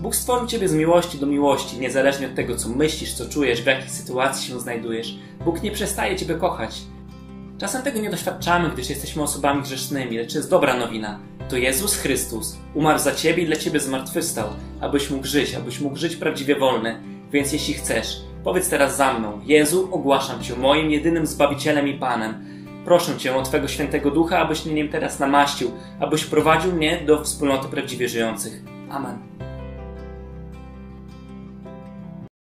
Bóg stworzył Ciebie z miłości do miłości, niezależnie od tego, co myślisz, co czujesz, w jakiej sytuacji się znajdujesz. Bóg nie przestaje Ciebie kochać. Czasem tego nie doświadczamy, gdyż jesteśmy osobami grzesznymi, lecz jest dobra nowina. To Jezus Chrystus umarł za Ciebie i dla Ciebie zmartwychwstał, abyś mógł żyć prawdziwie wolny. Więc jeśli chcesz, powiedz teraz za mną: Jezu, ogłaszam Cię moim jedynym Zbawicielem i Panem. Proszę Cię o Twego Świętego Ducha, abyś mnie nim teraz namaścił, abyś prowadził mnie do wspólnoty prawdziwie żyjących. Amen.